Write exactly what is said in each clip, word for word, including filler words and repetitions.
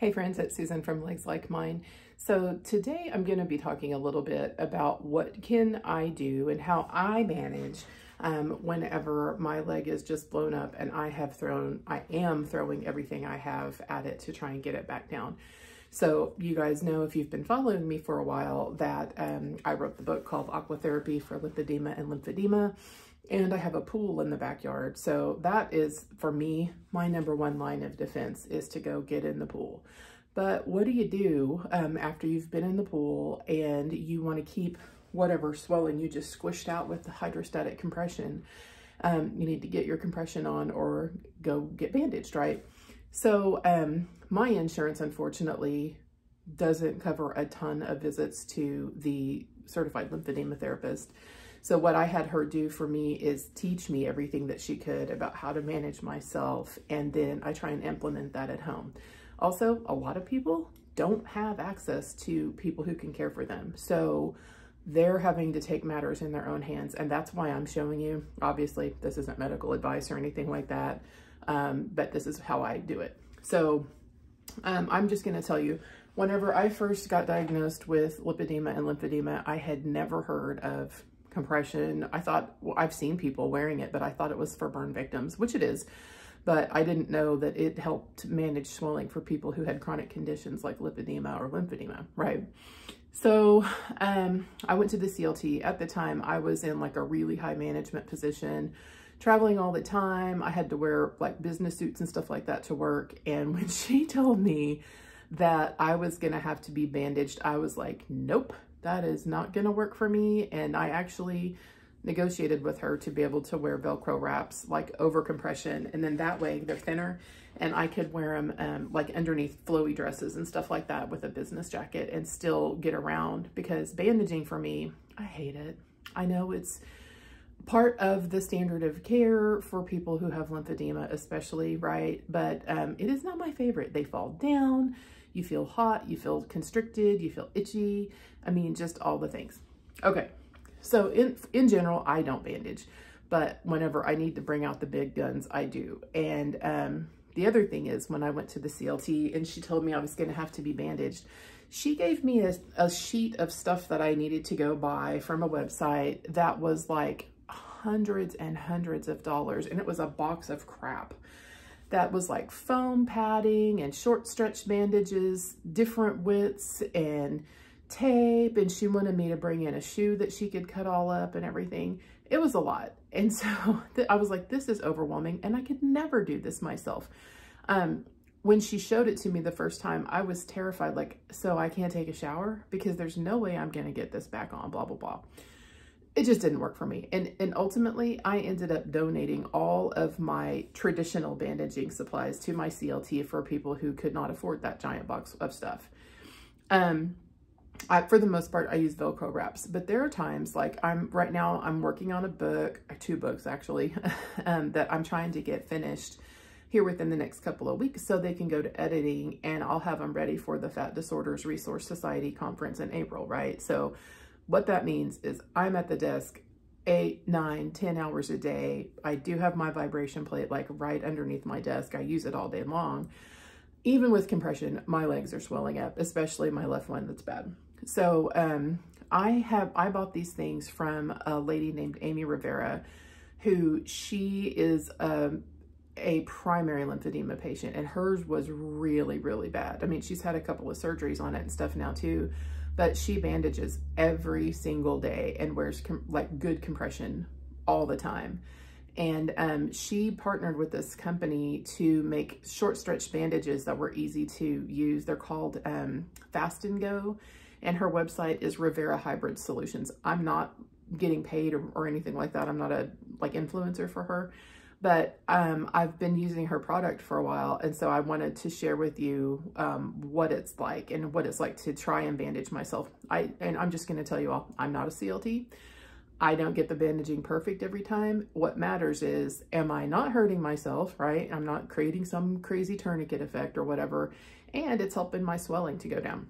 Hey friends, it's Susan from Legs Like Mine. So today I'm going to be talking a little bit about what can I do and how I manage um, whenever my leg is just blown up and I have thrown, I am throwing everything I have at it to try and get it back down. So you guys know, if you've been following me for a while, that um, I wrote the book called Aquatherapy for Lipedema and Lymphedema, and I have a pool in the backyard. So that is, for me, my number one line of defense is to go get in the pool. But what do you do um, after you've been in the pool and you want to keep whatever swelling you just squished out with the hydrostatic compression? Um, you need to get your compression on or go get bandaged, right? So um, my insurance, unfortunately, doesn't cover a ton of visits to the certified lymphedema therapist. So what I had her do for me is teach me everything that she could about how to manage myself, and then I try and implement that at home. Also, a lot of people don't have access to people who can care for them. So they're having to take matters in their own hands, and that's why I'm showing you. Obviously, this isn't medical advice or anything like that, um, but this is how I do it. So um, I'm just gonna tell you, whenever I first got diagnosed with lipedema and lymphedema, I had never heard of compression. I thought, well, I've seen people wearing it, but I thought it was for burn victims, which it is, but I didn't know that it helped manage swelling for people who had chronic conditions like lipedema or lymphedema, right? So um, I went to the C L T. At the time, I was in like a really high management position, traveling all the time. I had to wear like business suits and stuff like that to work. And when she told me that I was going to have to be bandaged, I was like, nope. That is not going to work for me. And I actually negotiated with her to be able to wear Velcro wraps, like over compression. And then that way they're thinner and I could wear them um, like underneath flowy dresses and stuff like that with a business jacket and still get around, because bandaging for me, I hate it. I know it's part of the standard of care for people who have lymphedema especially, right? But um, it is not my favorite. They fall down. You feel hot, you feel constricted, you feel itchy. I mean, just all the things. Okay, so in, in general, I don't bandage, but whenever I need to bring out the big guns, I do. And um, the other thing is, when I went to the C L T and she told me I was gonna have to be bandaged, she gave me a, a sheet of stuff that I needed to go buy from a website that was like hundreds and hundreds of dollars. And it was a box of crap that was like foam padding and short stretch bandages, different widths and tape. And she wanted me to bring in a shoe that she could cut all up and everything. It was a lot. And so I was like, this is overwhelming and I could never do this myself. Um, when she showed it to me the first time, I was terrified, like, so I can't take a shower because there's no way I'm gonna get this back on, blah, blah, blah. It just didn't work for me. And, and ultimately, I ended up donating all of my traditional bandaging supplies to my C L T for people who could not afford that giant box of stuff. Um, I, for the most part, I use Velcro wraps, but there are times, like I'm right now, I'm working on a book, two books actually, um, that I'm trying to get finished here within the next couple of weeks so they can go to editing, and I'll have them ready for the Fat Disorders Resource Society Conference in April, right? So what that means is I'm at the desk eight, nine, ten hours a day. I do have my vibration plate like right underneath my desk. I use it all day long. Even with compression, my legs are swelling up, especially my left one that's bad. So um, I have, I bought these things from a lady named Amy Rivera, who she is a, a primary lymphedema patient, and hers was really, really bad. I mean, she's had a couple of surgeries on it and stuff now too. But she bandages every single day and wears com like good compression all the time. And um, she partnered with this company to make short stretch bandages that were easy to use. They're called um, Fast and Go. And her website is Rivera Hybrid Solutions. I'm not getting paid or, or anything like that. I'm not a like influencer for her. But um, I've been using her product for a while, and so I wanted to share with you um, what it's like and what it's like to try and bandage myself. I And I'm just gonna tell you all, I'm not a C L T. I don't get the bandaging perfect every time. What matters is, am I not hurting myself, right? I'm not creating some crazy tourniquet effect or whatever, and it's helping my swelling to go down.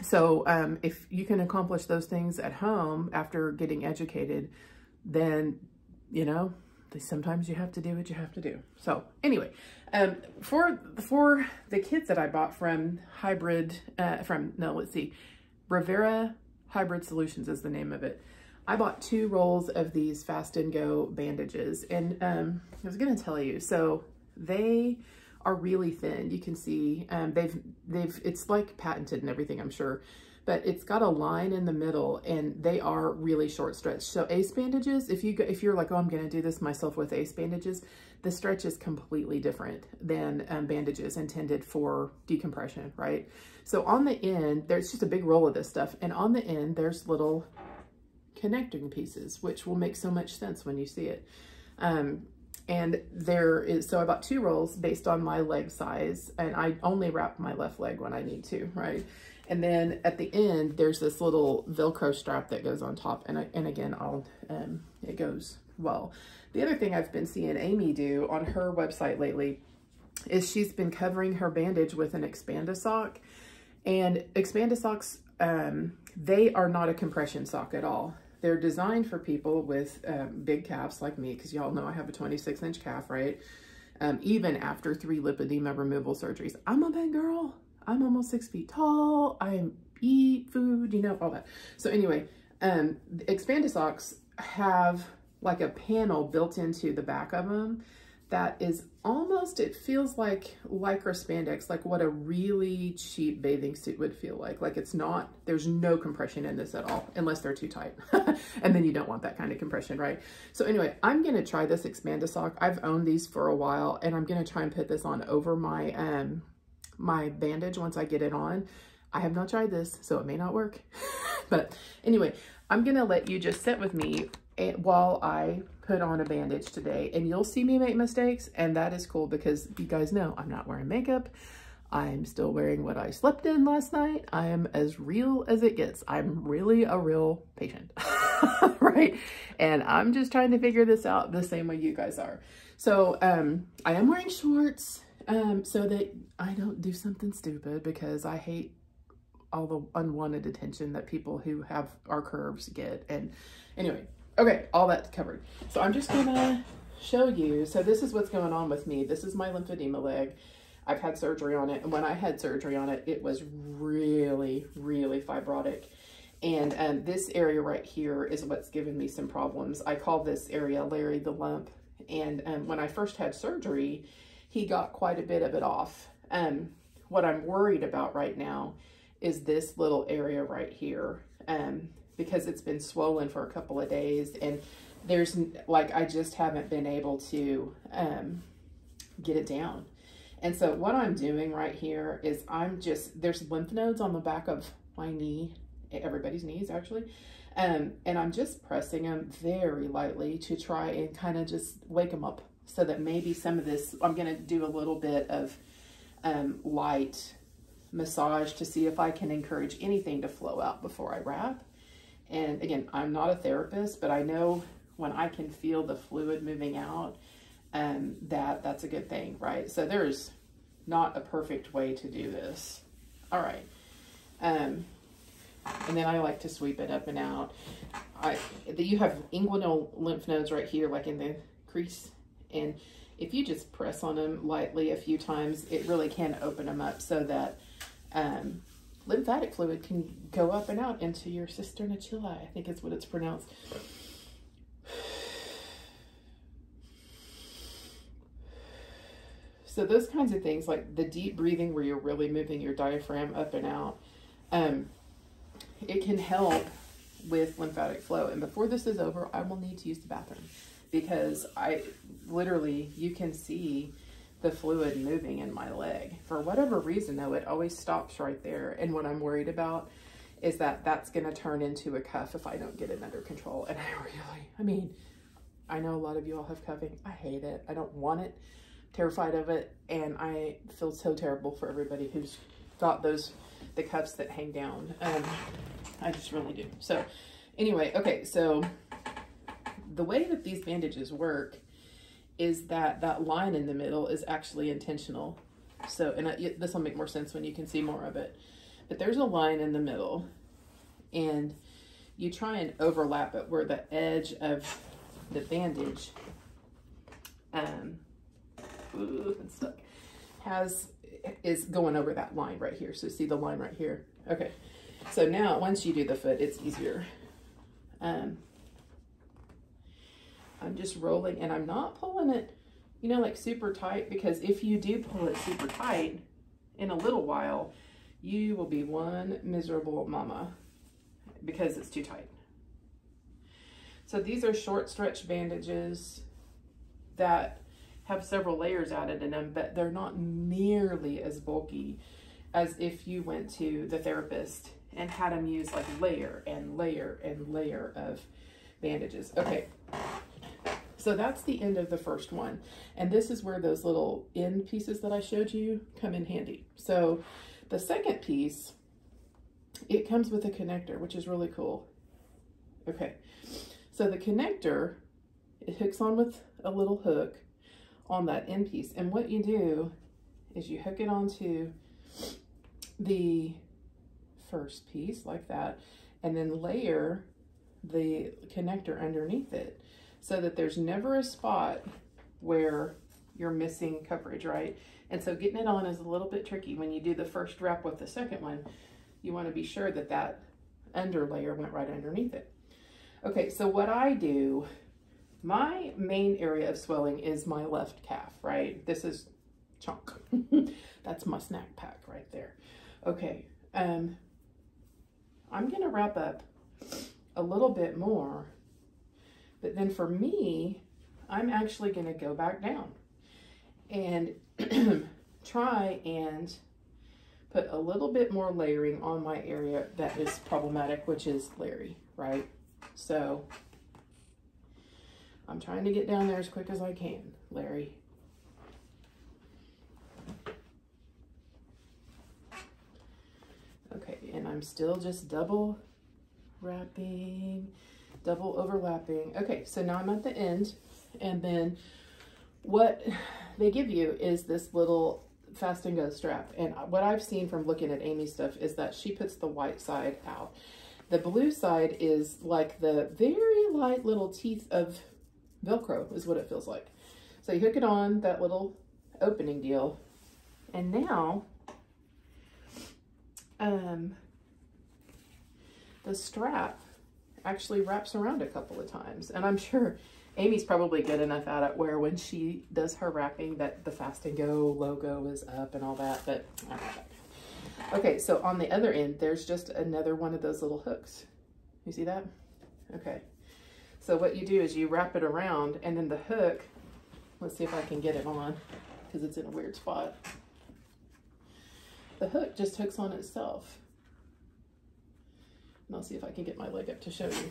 So um, if you can accomplish those things at home after getting educated, then, you know, sometimes you have to do what you have to do. So anyway, um, for, for the kits that I bought from hybrid, uh, from, no, let's see, Rivera Hybrid Solutions is the name of it. I bought two rolls of these Fast and Go bandages. And um, I was going to tell you, so they are really thin. You can see um, they've, they've, it's like patented and everything, I'm sure, but it's got a line in the middle and they are really short stretched. So ace bandages, if you go, if you're like, oh, I'm going to do this myself with ace bandages, the stretch is completely different than um, bandages intended for decompression, right? So on the end, there's just a big roll of this stuff. And on the end, there's little connecting pieces, which will make so much sense when you see it. Um, And there is, so I bought two rolls based on my leg size, and I only wrap my left leg when I need to, right? And then at the end, there's this little Velcro strap that goes on top. And I, and again, I'll, um, it goes well. The other thing I've been seeing Amy do on her website lately is she's been covering her bandage with an Xpanda sock, and Xpanda socks, um, they are not a compression sock at all. They're designed for people with um, big calves like me, because y'all know I have a twenty-six inch calf, right? Um, even after three lipedema removal surgeries, I'm a big girl. I'm almost six feet tall. I eat food, you know, all that. So anyway, um, Xpanda socks have like a panel built into the back of them that is almost, it feels like Lycra spandex, like what a really cheap bathing suit would feel like. Like it's not, there's no compression in this at all, unless they're too tight. And then you don't want that kind of compression, right? So anyway, I'm gonna try this Xpanda sock. I've owned these for a while, and I'm gonna try and put this on over my, um, my bandage once I get it on. I have not tried this, so it may not work. But anyway, I'm gonna let you just sit with me while I put on a bandage today, and you'll see me make mistakes, and that is cool because you guys know I'm not wearing makeup. I'm still wearing what I slept in last night. I am as real as it gets. I'm really a real patient, right? And I'm just trying to figure this out the same way you guys are. So um, I am wearing shorts um, so that I don't do something stupid, because I hate all the unwanted attention that people who have our curves get. And anyway, okay, all that's covered. So I'm just gonna show you. So this is what's going on with me. This is my lymphedema leg. I've had surgery on it. And when I had surgery on it, it was really, really fibrotic. And um, this area right here is what's given me some problems. I call this area Larry the Lump. And um, when I first had surgery, he got quite a bit of it off. Um, what I'm worried about right now is this little area right here. Um, because it's been swollen for a couple of days, and there's like, I just haven't been able to um, get it down. And so what I'm doing right here is I'm just, there's lymph nodes on the back of my knee, everybody's knees actually. Um, and I'm just pressing them very lightly to try and kind of just wake them up, so that maybe some of this, I'm going to do a little bit of um, light massage to see if I can encourage anything to flow out before I wrap. And again, I'm not a therapist, but I know when I can feel the fluid moving out, um, that that's a good thing, right? So there's not a perfect way to do this. All right. Um, and then I like to sweep it up and out. I, you have inguinal lymph nodes right here, like in the crease. And if you just press on them lightly a few times, it really can open them up so that, um, lymphatic fluid can go up and out into your cisterna chyli, I think is what it's pronounced. So those kinds of things, like the deep breathing where you're really moving your diaphragm up and out, um, it can help with lymphatic flow. And before this is over, I will need to use the bathroom, because I literally, you can see the fluid moving in my leg. For whatever reason though, it always stops right there. And what I'm worried about is that that's gonna turn into a cuff if I don't get it under control. And I really, I mean, I know a lot of you all have cuffing. I hate it, I don't want it, I'm terrified of it. And I feel so terrible for everybody who's got those, the cuffs that hang down. Um, I just really do. So anyway, okay, so the way that these bandages work is that that line in the middle is actually intentional. So, and I, this will make more sense when you can see more of it, but there's a line in the middle, and you try and overlap it where the edge of the bandage um, ooh, I'm stuck, has, is going over that line right here. So see the line right here? Okay. So now once you do the foot, it's easier. Um, I'm just rolling and I'm not pulling it, you know, like super tight, because if you do pull it super tight, in a little while, you will be one miserable mama because it's too tight. So these are short stretch bandages that have several layers added in them, but they're not nearly as bulky as if you went to the therapist and had them use like layer and layer and layer of bandages. Okay. So that's the end of the first one. And this is where those little end pieces that I showed you come in handy. So the second piece, it comes with a connector, which is really cool. Okay. So the connector, it hooks on with a little hook on that end piece. And what you do is you hook it onto the first piece like that, and then layer the connector underneath it, so that there's never a spot where you're missing coverage, right? And so getting it on is a little bit tricky. When you do the first wrap with the second one, you want to be sure that that under layer went right underneath it. Okay, so what I do, my main area of swelling is my left calf, right? This is chunk. That's my snack pack right there. Okay, um, I'm gonna wrap up a little bit more. But then for me, I'm actually gonna go back down and try and put a little bit more layering on my area that is problematic, which is Larry, right? So I'm trying to get down there as quick as I can, Larry. Okay, and I'm still just double wrapping, double overlapping. Okay, so now I'm at the end, and then what they give you is this little Fast and Go strap. And what I've seen from looking at Amy's stuff is that she puts the white side out. The blue side is like the very light little teeth of Velcro is what it feels like. So you hook it on that little opening deal. And now, um, the strap actually wraps around a couple of times. And I'm sure Amy's probably good enough at it where when she does her wrapping that the Fast and Go logo is up and all that, but I don't know. Okay, so on the other end, there's just another one of those little hooks. You see that? Okay. So what you do is you wrap it around, and then the hook, let's see if I can get it on because it's in a weird spot. The hook just hooks on itself. And I'll see if I can get my leg up to show you.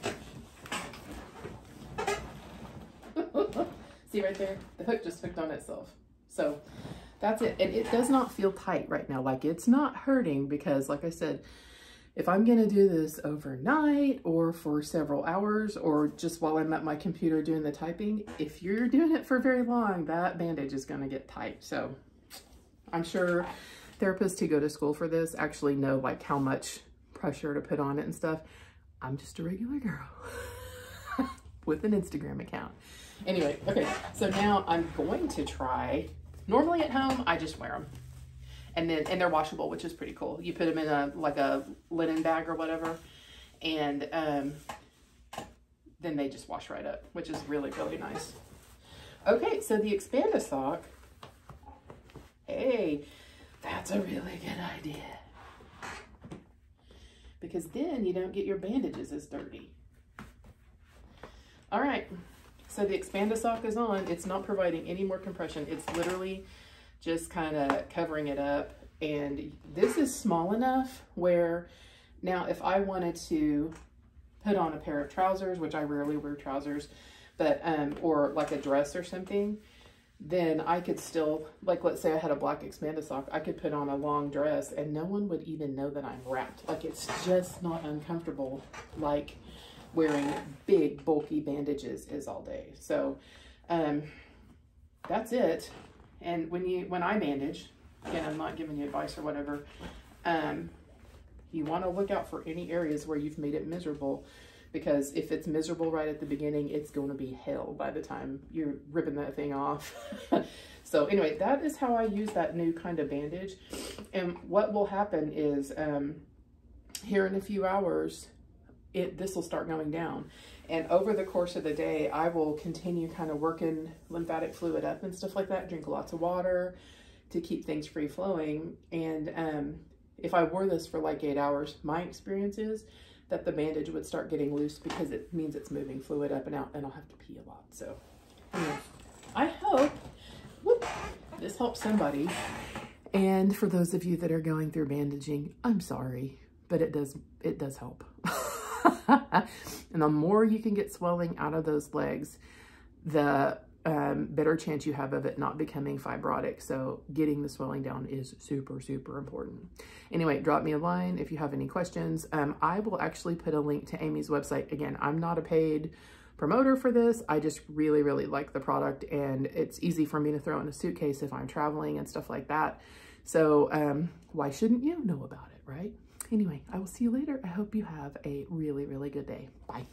See right there? The hook just hooked on itself. So that's it. And it does not feel tight right now. Like, it's not hurting because, like I said, if I'm going to do this overnight or for several hours or just while I'm at my computer doing the typing, if you're doing it for very long, that bandage is going to get tight. So I'm sure therapists who go to school for this actually know, like, how much pressure to put on it and stuff. I'm just a regular girl with an Instagram account. Anyway, okay, so now I'm going to try... Normally at home, I just wear them, and then and they're washable, which is pretty cool. You put them in a like a linen bag or whatever, and um, then they just wash right up, which is really, really nice. Okay, so the Xpanda sock. Hey, that's a really good idea, because then you don't get your bandages as dirty. All right. So the Xpanda sock is on. It's not providing any more compression. It's literally just kind of covering it up. And this is small enough where now if I wanted to put on a pair of trousers, which I rarely wear trousers, but, um, or like a dress or something, then I could still, like, let's say I had a black Xpanda sock, I could put on a long dress and no one would even know that I'm wrapped. Like, it's just not uncomfortable. Like, wearing big bulky bandages is all day. So um, that's it. And when you, when I bandage, again, I'm not giving you advice or whatever, um, you want to look out for any areas where you've made it miserable because if it's miserable right at the beginning, it's going to be hell by the time you're ripping that thing off. So anyway, that is how I use that new kind of bandage. And what will happen is um, here in a few hours, it this will start going down. And over the course of the day, I will continue kind of working lymphatic fluid up and stuff like that, drink lots of water to keep things free flowing. And um, if I wore this for like eight hours, my experience is that the bandage would start getting loose because it means it's moving fluid up and out, and I'll have to pee a lot. So anyway, I hope whoop, this helps somebody. And for those of you that are going through bandaging, I'm sorry, but it does, it does help. And the more you can get swelling out of those legs, the um, better chance you have of it not becoming fibrotic. So getting the swelling down is super, super important. Anyway, drop me a line if you have any questions. Um, I will actually put a link to Amy's website. Again, I'm not a paid promoter for this. I just really, really like the product, and it's easy for me to throw in a suitcase if I'm traveling and stuff like that. So um, why shouldn't you know about it, right? Anyway, I will see you later. I hope you have a really, really good day. Bye.